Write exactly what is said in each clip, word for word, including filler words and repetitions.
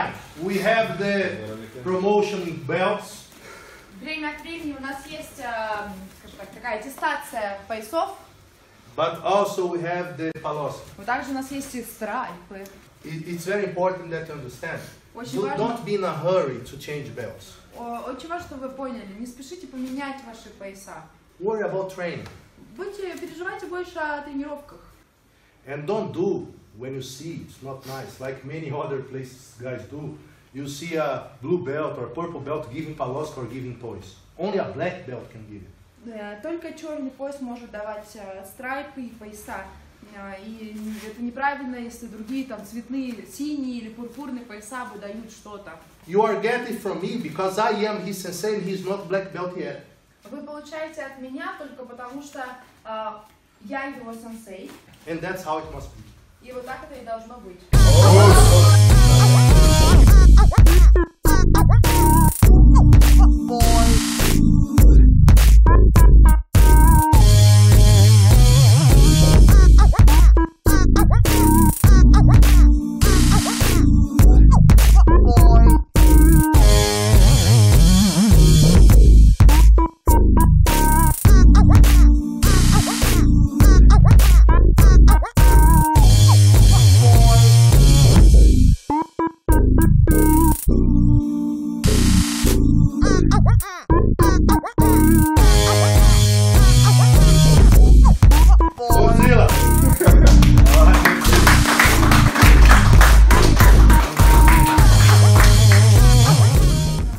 time, we have the promotion belts. Время от времени у нас есть, скажем так, такая аттестация поясов. But also we have the полосы. Но также у нас есть страйпы. It's very important that you understand. Do not be in a hurry to change belts. Очень важно, чтобы вы поняли, не спешите поменять ваши пояса. Worry about training. Будьте, переживайте больше о тренировках. And don't do when you see it's not nice, like many other places guys do. You see a blue belt or purple belt giving palos or giving toys. Only a black belt can give it. Только черный пояс может давать страйпы и пояса. И это неправильно, если другие там цветные, синие или пурпурные пояса выдают что-то. You are getting from me because I am his sensei and he's not black belt yet. Вы получаете от меня только потому что я его сенсей. And that's how it must be. И вот так это и должно быть.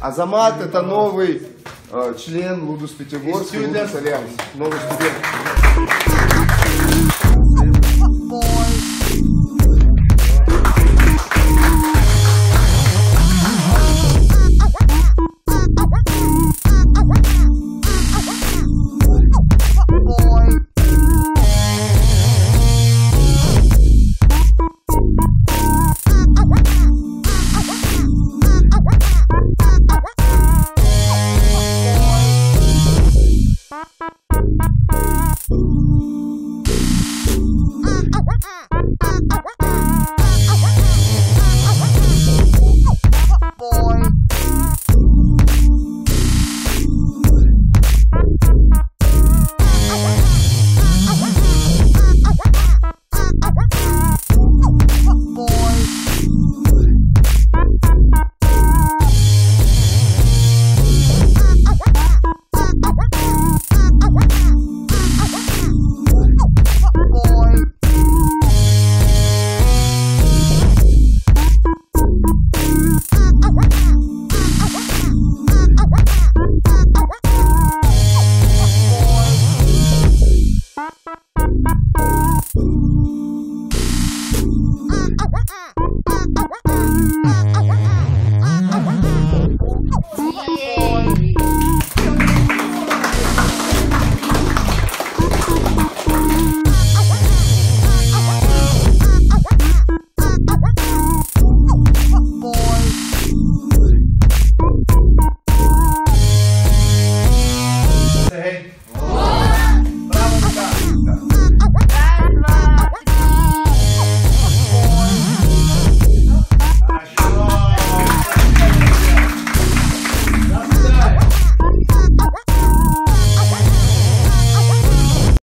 Азамат – это новый э, член Ludus Pyatigorsk, Ludus Alliance, новый студент.